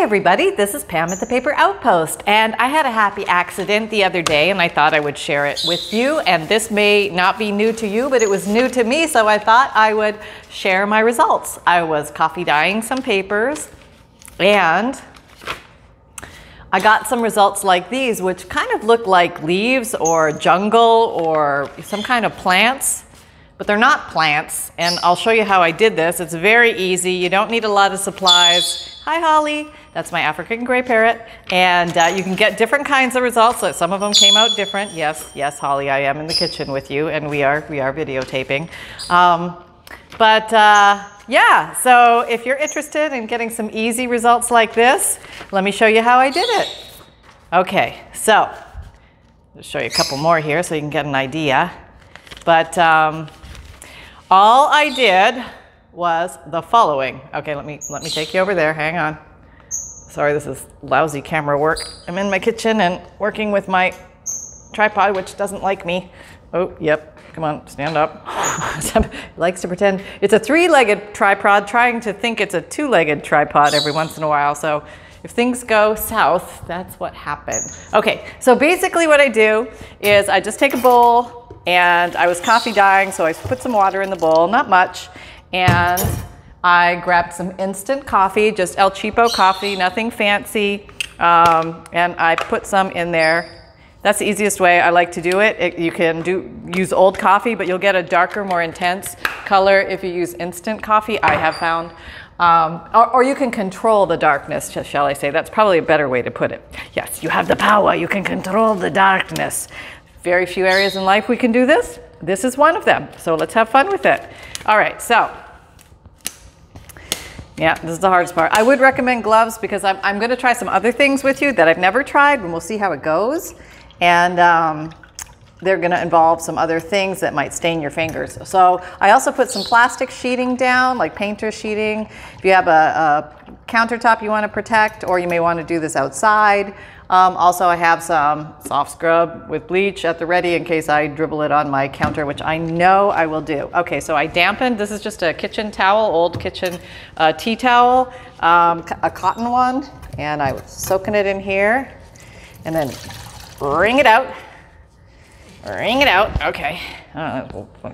Hey everybody, this is Pam at The Paper Outpost, and I had a happy accident the other day and I thought I would share it with you, and this may not be new to you, but it was new to me, so I thought I would share my results. I was coffee dyeing some papers and I got some results like these, which kind of look like leaves or jungle or some kind of plants, but they're not plants, and I'll show you how I did this. It's very easy. You don't need a lot of supplies. Hi Holly, that's my African gray parrot, and you can get different kinds of results. So some of them came out different. Yes, Holly, I am in the kitchen with you, and we are videotaping. Yeah, so if you're interested in getting some easy results like this, let me show you how I did it. Okay, so I'll show you a couple more here so you can get an idea. But all I did was the following. Okay, let me take you over there. Hang on. Sorry, this is lousy camera work. I'm in my kitchen and working with my tripod, which doesn't like me. Oh, yep. Come on, stand up. Likes to pretend. It's a three-legged tripod, trying to think it's a two-legged tripod every once in a while. So if things go south, that's what happened. Okay, so basically what I do is I just take a bowl, and I was coffee dyeing, so I put some water in the bowl, not much. And I grabbed some instant coffee, just El Cheapo coffee, nothing fancy, and I put some in there. That's the easiest way I like to do it. You can use old coffee, but you'll get a darker, more intense color if you use instant coffee, I have found. Or you can control the darkness, shall I say. That's probably a better way to put it. Yes, you have the power. You can control the darkness. Very few areas in life we can do this. This is one of them, so let's have fun with it. All right, so, yeah, this is the hardest part. I would recommend gloves because I'm gonna try some other things with you that I've never tried, and we'll see how it goes. And they're gonna involve some other things that might stain your fingers. So I also put some plastic sheeting down, like painter sheeting. If you have a countertop you wanna protect, or you may wanna do this outside. Also, I have some soft scrub with bleach at the ready in case I dribble it on my counter, which I know I will do. Okay, so I dampened. This is just a kitchen towel, old kitchen tea towel, a cotton one, and I was soaking it in here, and then wring it out. Wring it out. Okay.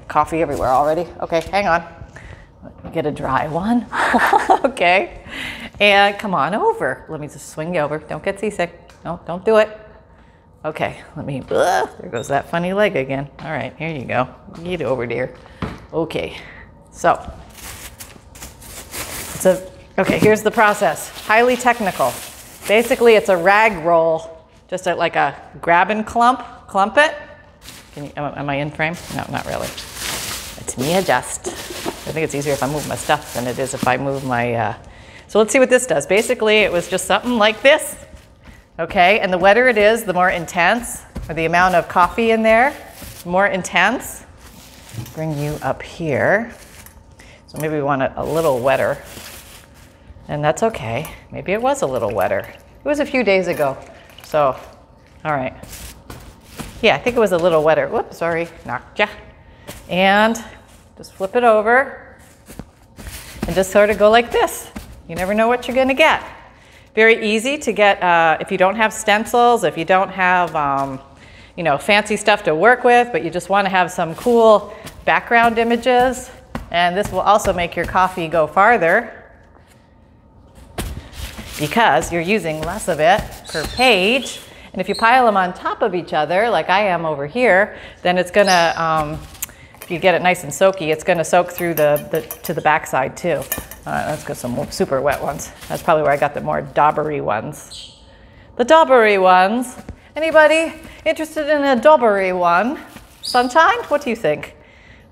Coffee everywhere already. Okay, hang on. Let me get a dry one. Okay. And come on over. Let me just swing you over. Don't get seasick. No, don't do it. Okay, there goes that funny leg again. All right, here you go. Get over, dear. Okay, so, here's the process. Highly technical. Basically, it's a rag roll, just like a grab and clump it. Am I in frame? No, not really. Let me adjust. I think it's easier if I move my stuff than it is if I move my, so let's see what this does. Basically, it was just something like this. Okay, and the wetter it is, the more intense, or the amount of coffee in there, the more intense. Bring you up here. So maybe we want it a little wetter, and that's okay. Maybe it was a little wetter. It was a few days ago, so, all right. Yeah, I think it was a little wetter. Whoops, sorry, knocked ya. And just flip it over, and just sort of go like this. You never know what you're gonna get. Very easy to get, if you don't have stencils, if you don't have fancy stuff to work with, but you just want to have some cool background images. And this will also make your coffee go farther because you're using less of it per page. And if you pile them on top of each other, like I am over here, then it's going to, if you get it nice and soaky, it's going to soak through to the backside too. All right, let's get some super wet ones. That's probably where I got the more daubery ones. The daubery ones. Anybody interested in a daubery one? Sunshine, what do you think?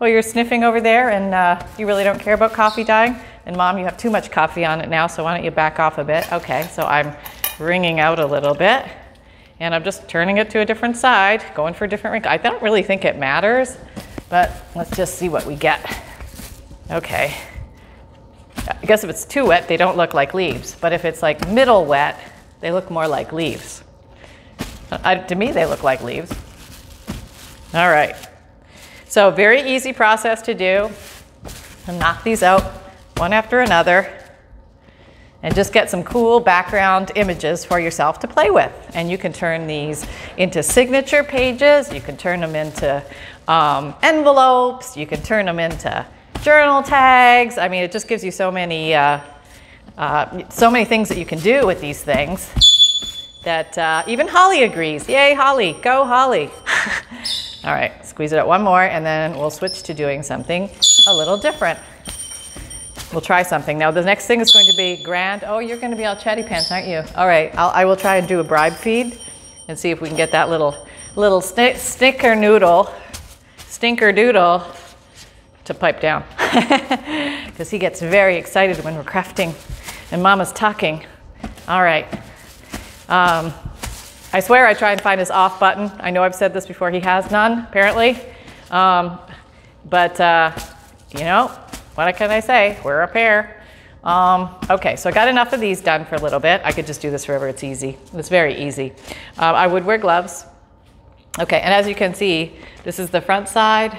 Well, you're sniffing over there, and you really don't care about coffee dyeing. And Mom, you have too much coffee on it now, so why don't you back off a bit? Okay, so I'm wringing out a little bit, and I'm just turning it to a different side, going for a different wrinkle. I don't really think it matters, but let's just see what we get. Okay. I guess if it's too wet, they don't look like leaves. But if it's like middle wet, they look more like leaves. To me, they look like leaves. All right. So very easy process to do. And knock these out one after another. and just get some cool background images for yourself to play with. And you can turn these into signature pages, you can turn them into envelopes, you can turn them into journal tags. I mean, it just gives you so many things that you can do with these things that even Holly agrees. Yay, Holly, go Holly. All right, squeeze it out one more and then we'll switch to doing something a little different. We'll try something. Now the next thing is going to be grand. Oh, you're going to be all chatty pants, aren't you? All right, I will try and do a bribe feed and see if we can get that little stinker doodle to pipe down, because he gets very excited when we're crafting and Mama's talking. All right. I swear I try and find his off button. I know I've said this before, he has none, apparently. You know, what can I say? We're a pair. Okay, so I got enough of these done for a little bit. I could just do this forever, it's easy. It's very easy. I would wear gloves. Okay, and as you can see, this is the front side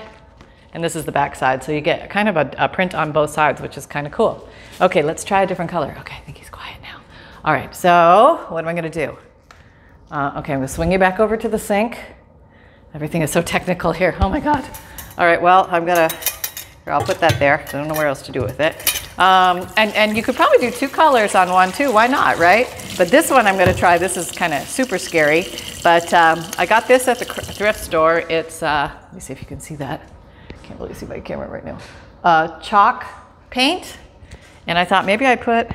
and this is the back side. So you get kind of a print on both sides, which is kind of cool. Okay, let's try a different color. Okay, I think he's quiet now. All right, so what am I gonna do? Okay, I'm gonna swing you back over to the sink. Everything is so technical here, oh my God. All right, well, I'm gonna, here, I'll put that there. I don't know where else to do with it. And you could probably do two colors on one too, why not, right? But this one I'm gonna try, this is kind of super scary, but I got this at the thrift store. It's, let me see if you can see that. I can't really see my camera right now. Chalk paint, and I thought maybe I put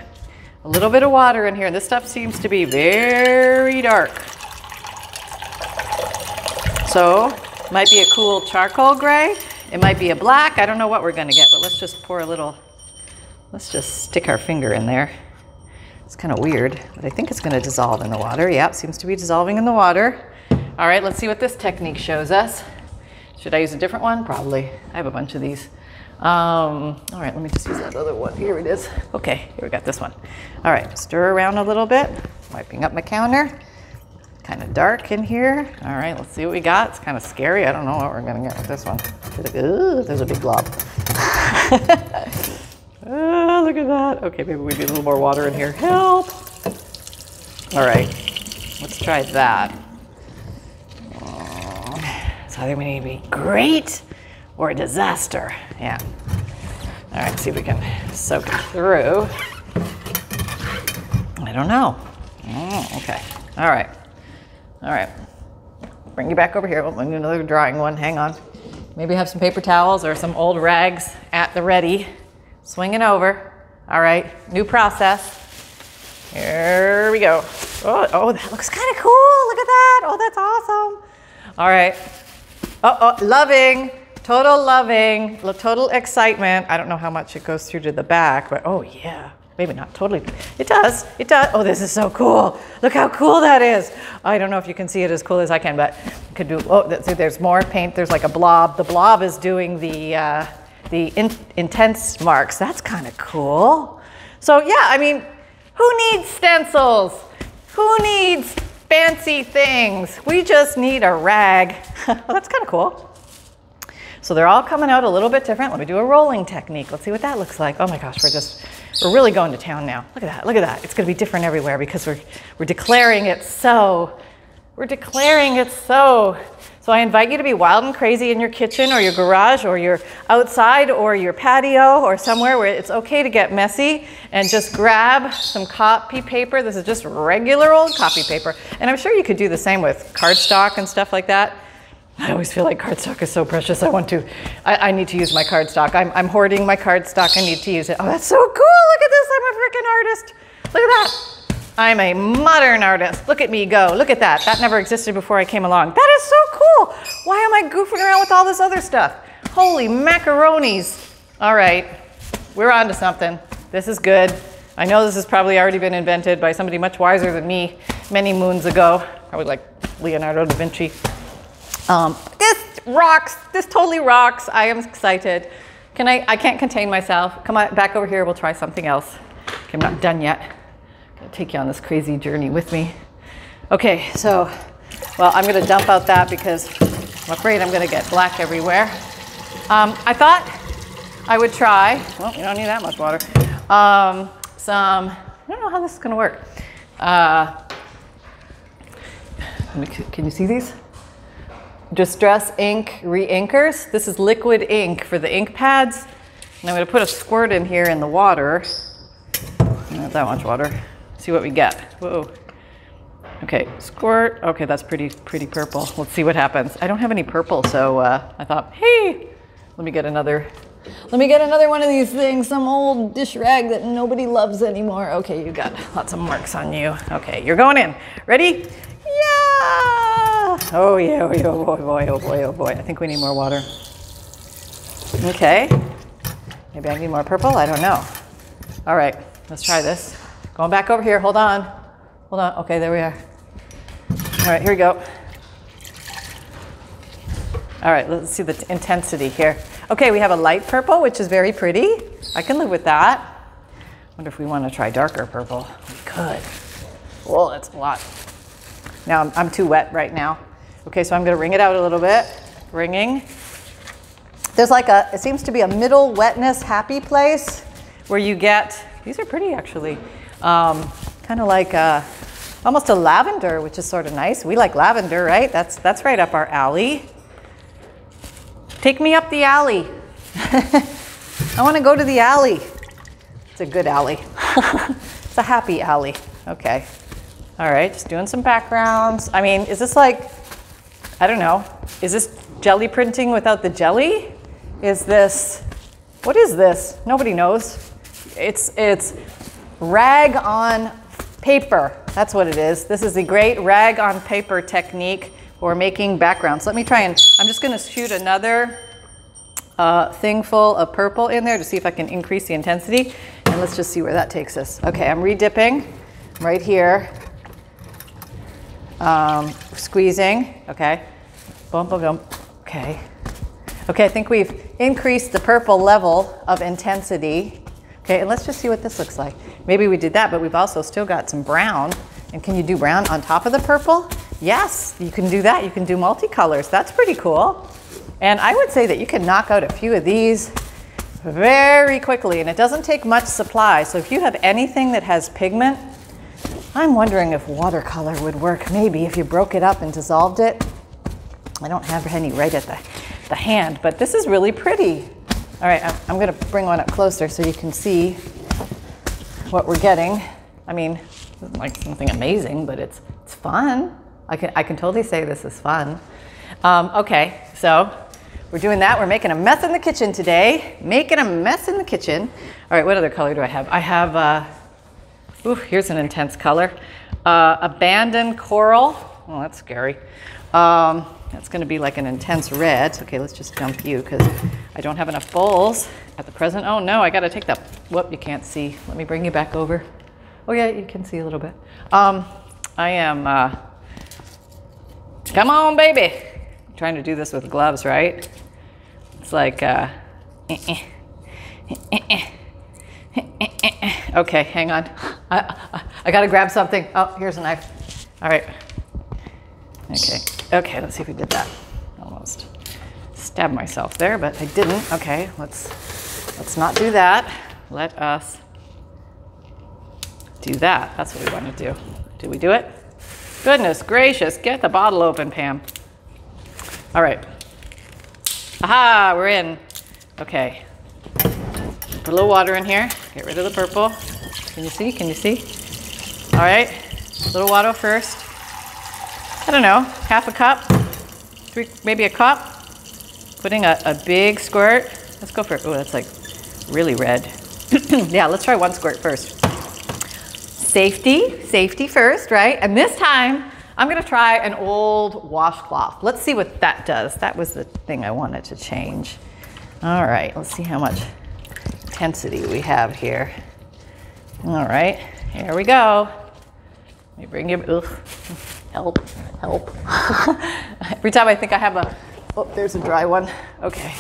a little bit of water in here, and this stuff seems to be very dark. So, might be a cool charcoal gray. It might be a black. I don't know what we're gonna get, but let's just pour a little, let's just stick our finger in there. It's kind of weird, but I think it's gonna dissolve in the water. Yeah, it seems to be dissolving in the water. All right, let's see what this technique shows us. Should I use a different one? Probably. I have a bunch of these. All right, let me just use that other one. Here it is. Okay, here we got this one. All right, stir around a little bit, wiping up my counter. Kind of dark in here. All right, let's see what we got. It's kind of scary. I don't know what we're gonna get with this one. Ooh, there's a big blob. Oh, look at that. Okay, maybe we need a little more water in here. Help! All right, let's try that. It's either we need to be great or a disaster. Yeah. All right, see if we can soak it through. I don't know. Oh, okay. All right. All right. Bring you back over here. We'll do another drying one. Hang on. Maybe have some paper towels or some old rags at the ready. Swing it over. All right. New process. Here we go. Oh, that looks kind of cool. Look at that. Oh, that's awesome. All right. Oh, loving. Total loving, total excitement. I don't know how much it goes through to the back, but oh yeah, maybe not totally. It does. Oh, this is so cool. Look how cool that is. I don't know if you can see it as cool as I can, but I could do, oh, see, there's more paint. There's like a blob. The blob is doing the intense marks. That's kind of cool. So yeah, I mean, who needs stencils? Who needs fancy things? We just need a rag. Well, that's kind of cool. So they're all coming out a little bit different. Let me do a rolling technique. Let's see what that looks like. Oh my gosh, we're really going to town now. Look at that, look at that. It's gonna be different everywhere because we're declaring it so. So I invite you to be wild and crazy in your kitchen or your garage or your outside or your patio or somewhere where it's okay to get messy, and just grab some copy paper. This is just regular old copy paper. And I'm sure you could do the same with cardstock and stuff like that. I always feel like cardstock is so precious. I need to use my cardstock. I'm hoarding my cardstock. I need to use it. Oh, that's so cool. Look at this. I'm a freaking artist. Look at that. I'm a modern artist. Look at me go. Look at that. That never existed before I came along. That is so cool. Why am I goofing around with all this other stuff? Holy macaronis. All right. We're on to something. This is good. I know this has probably already been invented by somebody much wiser than me many moons ago. Probably like Leonardo da Vinci. This rocks, this totally rocks. I am excited. I can't contain myself. Come on, back over here, we'll try something else. Okay, I'm not done yet. I'm gonna take you on this crazy journey with me. Okay, so, well, I'm gonna dump out that because I'm afraid I'm gonna get black everywhere. I thought I would try, well, you don't need that much water. Some I don't know how this is going to work. Can you see these? Distress ink re-inkers. This is liquid ink for the ink pads. And I'm going to put a squirt in here in the water. Not that much water. See what we get. Whoa. Okay, squirt. Okay, that's pretty purple. Let's see what happens. I don't have any purple, so I thought, hey, let me get another one of these things, some old dish rag that nobody loves anymore. Okay, you got lots of marks on you. Okay, you're going in. Ready? Yeah! Oh yeah, oh yeah, oh boy, boy, oh boy, oh boy. I think we need more water. Okay. Maybe I need more purple, I don't know. All right, let's try this. Going back over here, hold on. Hold on, okay, there we are. All right, here we go. All right, let's see the intensity here. Okay, we have a light purple, which is very pretty. I can live with that. I wonder if we want to try darker purple. We could. Whoa, that's a lot. Now I'm too wet right now. Okay, so I'm going to wring it out a little bit. Wringing. There's like a, it seems to be a middle wetness happy place where you get, these are pretty actually, kind of like a, almost a lavender, which is sort of nice. We like lavender, right? That's right up our alley. Take me up the alley. I want to go to the alley. It's a good alley. It's a happy alley. Okay. All right. Just doing some backgrounds. I mean, is this like, I don't know. Is this jelly printing without the jelly? Is this, what is this? Nobody knows. It's rag on paper. That's what it is. This is the great rag on paper technique. Or making backgrounds. Let me try and, I'm just gonna shoot another thing full of purple in there to see if I can increase the intensity. And let's just see where that takes us. Okay, I'm re-dipping right here. Squeezing, okay. Boom, boom, boom, okay. Okay, I think we've increased the purple level of intensity. Okay, and let's just see what this looks like. Maybe we did that, but we've also still got some brown. And can you do brown on top of the purple? Yes, you can do that. You can do multicolors. That's pretty cool. And I would say that you can knock out a few of these very quickly, and it doesn't take much supply. So if you have anything that has pigment, I'm wondering if watercolor would work. Maybe if you broke it up and dissolved it. I don't have any right at the hand, but this is really pretty. All right, I'm going to bring one up closer so you can see what we're getting. I mean, it's like something amazing, but it's fun. I can totally say this is fun. Okay, so we're doing that. We're making a mess in the kitchen today. Making a mess in the kitchen. All right, what other color do I have? I have, ooh, here's an intense color. Abandoned coral. Oh, that's scary. That's gonna be like an intense red. Okay, let's just dump you because I don't have enough bowls at the present. Oh no, I gotta take that. Whoop, you can't see. Let me bring you back over. Oh yeah, you can see a little bit. I am, come on, baby. I'm trying to do this with gloves, right? It's like, okay, hang on. I gotta grab something. Oh, here's a knife. All right. Okay, okay, let's see if we did that. Almost stabbed myself there, but I didn't. Okay, let's not do that. Let us do that. That's what we want to do. Did we do it? Goodness gracious, get the bottle open, Pam. All right. Aha, we're in. Okay. Put a little water in here. Get rid of the purple. Can you see? Can you see? All right. A little water first. I don't know, half a cup, three, maybe a cup. Putting a big squirt. Let's go for it. Oh, that's like really red. Yeah, let's try one squirt first. Safety, safety first, right? And this time, I'm gonna try an old washcloth. Let's see what that does. That was the thing I wanted to change. All right, let's see how much intensity we have here. All right, here we go. Let me bring you, ugh, help, help. Every time I think I have a, oh, there's a dry one. Okay.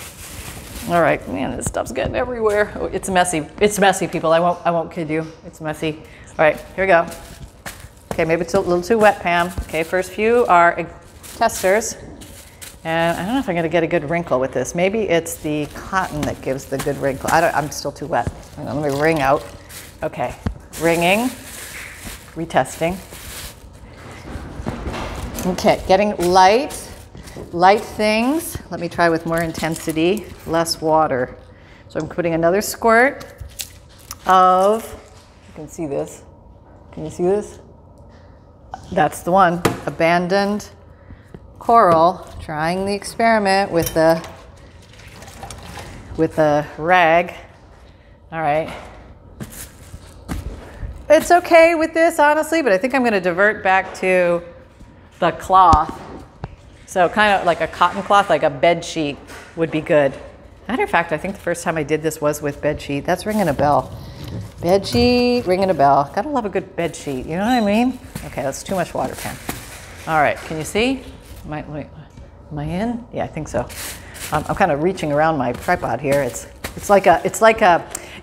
All right, man, this stuff's getting everywhere. Oh, it's messy. It's messy, people. I won't kid you. It's messy. All right, here we go. Okay, maybe it's a little too wet, Pam. Okay, first few are testers. And I don't know if I'm gonna get a good wrinkle with this. Maybe it's the cotton that gives the good wrinkle. I'm still too wet. Let me wring out. Okay, ringing, retesting. Okay, getting light things. Let me try with more intensity, less water. So I'm putting another squirt of, you can see this. Can you see this? That's the one, abandoned coral. Trying the experiment with the rag. All right. It's okay with this, honestly, but I think I'm going to divert back to the cloth. So kind of like a cotton cloth, like a bed sheet would be good. Matter of fact, I think the first time I did this was with bed sheet. That's ringing a bell. Bed sheet, ringing a bell. Gotta love a good bed sheet. You know what I mean? Okay, that's too much water, Pam. All right, can you see? Am I in? Yeah, I think so. I'm kind of reaching around my tripod here. It's like a,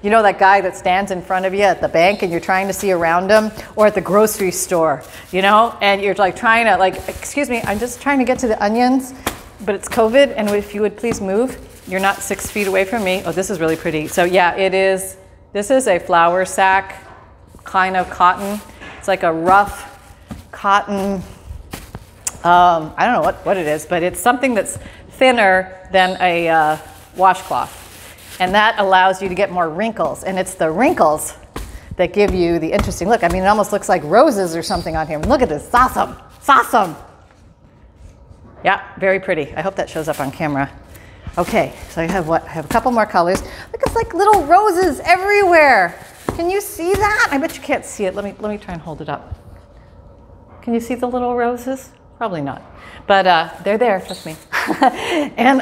you know that guy that stands in front of you at the bank and you're trying to see around him, or at the grocery store, you know, and you're like trying to like, excuse me, I'm just trying to get to the onions, but it's COVID, and if you would please move, you're not 6 feet away from me. Oh, this is really pretty. So yeah, it is. This is a flour sack kind of cotton. It's like a rough cotton. I don't know what it is, but it's something that's thinner than a washcloth. And that allows you to get more wrinkles. And it's the wrinkles that give you the interesting look. I mean, it almost looks like roses or something on here. Look at this, awesome, it's awesome. Yeah, very pretty. I hope that shows up on camera. Okay, so I have what? I have a couple more colors. Look, it's like little roses everywhere. Can you see that? I bet you can't see it. Let me try and hold it up. Can you see the little roses? Probably not, but they're there, trust me. And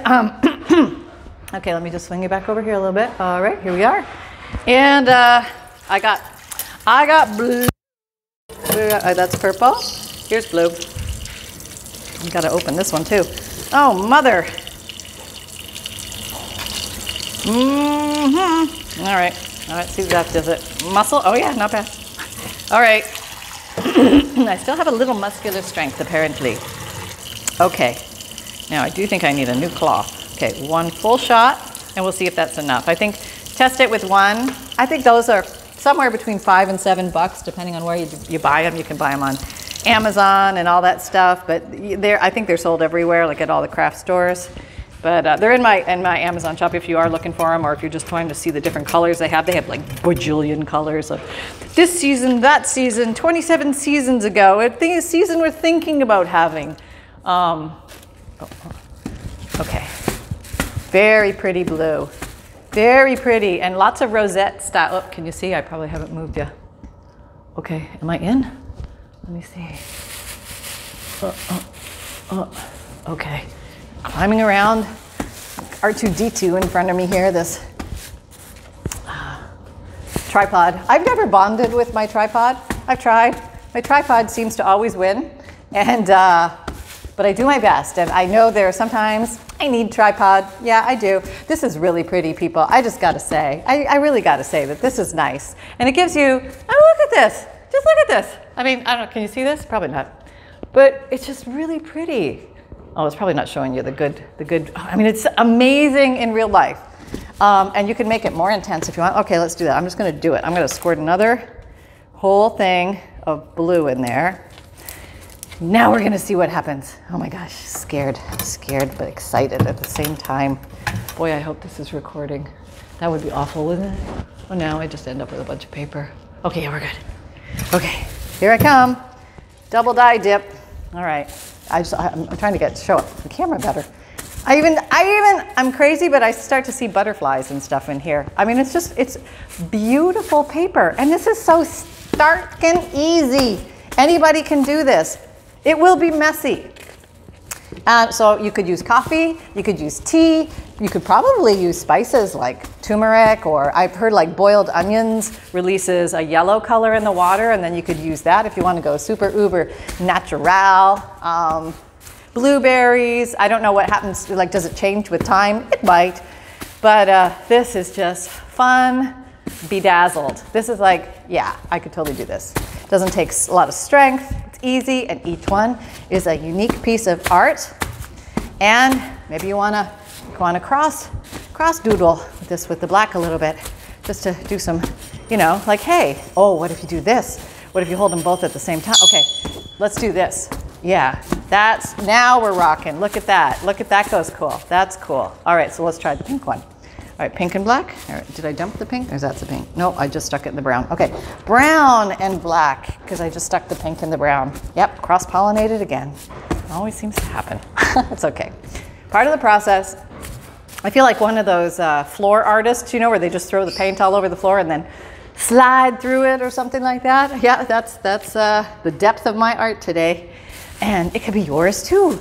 okay, let me just swing you back over here a little bit. All right, here we are. And I got blue. Oh, that's purple. Here's blue. You gotta open this one too. Oh, mother. Mm-hmm. All right, see if that does it. Muscle, oh yeah, not bad. All right. I still have a little muscular strength, apparently. Okay, now I do think I need a new cloth. Okay, one full shot, and we'll see if that's enough. I think test it with one. I think those are somewhere between $5 and $7, depending on where you buy them. You can buy them on Amazon and all that stuff, but I think they're sold everywhere, like at all the craft stores. But they're in my Amazon shop if you are looking for them, or if you're just trying to see the different colors they have. They have like bajillion colors of this season, that season, 27 seasons ago, a season we're thinking about having. Okay, very pretty blue, very pretty, and lots of rosette style. Oh, can you see? I probably haven't moved yet. Okay, am I in? Let me see. Okay. Climbing around, R2-D2 in front of me here, this tripod. I've never bonded with my tripod. I've tried. My tripod seems to always win, and but I do my best, and I know there are sometimes I need tripod. Yeah, I do. This is really pretty, people. I just got to say, I really got to say that this is nice, and it gives you, oh, look at this. Just look at this. I mean, I don't know, can you see this? Probably not, but it's just really pretty. Oh, it's probably not showing you the good. I mean, it's amazing in real life. And you can make it more intense if you want. Okay, let's do that. I'm just going to do it. I'm going to squirt another whole thing of blue in there. Now we're going to see what happens. Oh my gosh, scared. I'm scared but excited at the same time. Boy, I hope this is recording. That would be awful, wouldn't it? Oh, no, I just end up with a bunch of paper. Okay, yeah, we're good. Okay, here I come. Double dye dip. All right. I'm trying to show up the camera better. I'm crazy, but I start to see butterflies and stuff in here. I mean, it's beautiful paper. And this is so stark and easy. Anybody can do this. It will be messy. So you could use coffee, you could use tea, you could probably use spices like turmeric, or I've heard like boiled onions releases a yellow color in the water, and then you could use that if you want to go super uber natural. Blueberries, I don't know what happens, like does it change with time? It might, but this is just fun, bedazzled. This is like, yeah, I could totally do this. Doesn't take a lot of strength. Easy, and each one is a unique piece of art. And maybe you wanna cross doodle this with the black a little bit, just to do some You know, like, hey, oh, what if you do this? What if you hold them both at the same time? Okay, let's do this. Yeah, that's, now we're rocking. Look at that. Look at that, goes cool. That's cool. All right, so let's try the pink one. All right, pink and black. All right, did I dump the pink? Or is that the pink? No, I just stuck it in the brown. Okay, brown and black, because I just stuck the pink in the brown. Yep, cross-pollinated again. It always seems to happen. It's okay. Part of the process. I feel like one of those floor artists, you know, where they just throw the paint all over the floor and then slide through it or something like that. Yeah, that's the depth of my art today. And it could be yours too,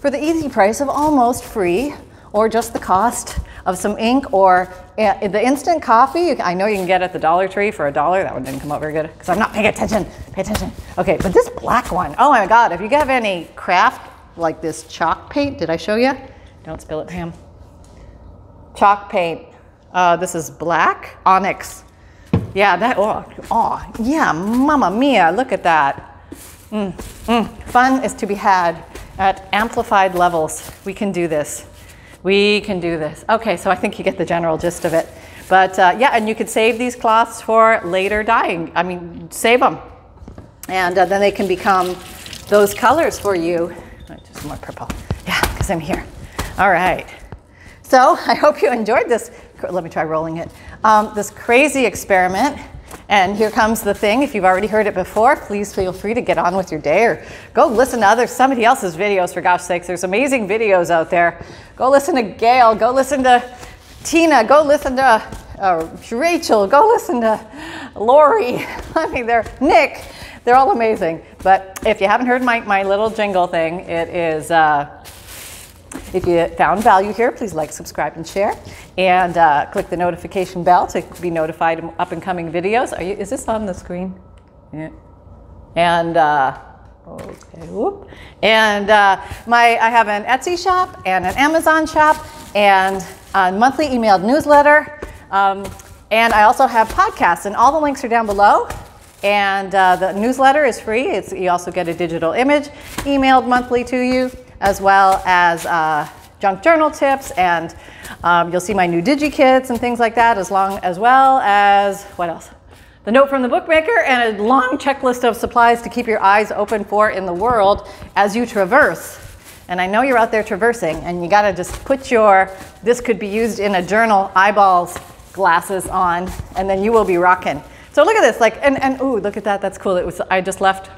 for the easy price of almost free, or just the cost of some ink, or the instant coffee. I know you can get at the Dollar Tree for $1. That one didn't come out very good because I'm not paying attention. Pay attention. Okay, but this black one, oh my God, if you have any craft like this chalk paint, did I show you? Don't spill it, Pam. Chalk paint. This is black onyx. Yeah, that, oh, yeah, mamma mia, look at that. Fun is to be had at amplified levels. We can do this. We can do this. Okay, so I think you get the general gist of it. But yeah, and you could save these cloths for later dyeing. I mean, save them. And then they can become those colors for you. Just more purple. Yeah, because I'm here. All right. So I hope you enjoyed this. Let me try rolling it. This crazy experiment. And here comes the thing. If you've already heard it before, please feel free to get on with your day or go listen to somebody else's videos, for gosh sakes. There's amazing videos out there. Go listen to Gail. Go listen to Tina. Go listen to Rachel. Go listen to Lori. I mean, they're Nick. They're all amazing. But if you haven't heard my little jingle thing, it is... if you found value here, please like, subscribe, and share. And click the notification bell to be notified of up-and-coming videos. Is this on the screen? Yeah. And, okay, whoop. And I have an Etsy shop and an Amazon shop and a monthly emailed newsletter. And I also have podcasts, and all the links are down below. And the newsletter is free. You also get a digital image emailed monthly to you, as well as junk journal tips, and you'll see my new digi kits and things like that, as well as, what else? The note from the bookmaker, and a long checklist of supplies to keep your eyes open for in the world as you traverse. And I know you're out there traversing, and you gotta just put your, this could be used in a journal, eyeballs, glasses on, and then you will be rocking. So look at this, like, and ooh, look at that, that's cool. It was, I just left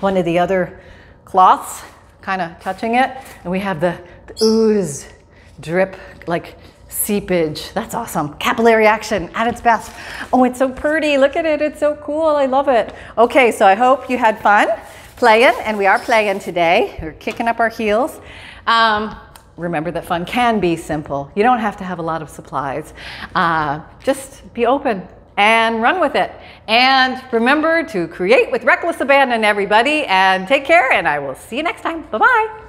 one of the other cloths, kind of touching it, and we have the ooze, drip, like seepage. That's awesome. Capillary action at its best. Oh, it's so pretty. Look at it. It's so cool. I love it. Okay, so I hope you had fun playing, and we are playing today. We're kicking up our heels. Remember that fun can be simple. You don't have to have a lot of supplies. Just be open and run with it. And remember to create with reckless abandon, everybody, and take care, and I will see you next time. Bye-bye.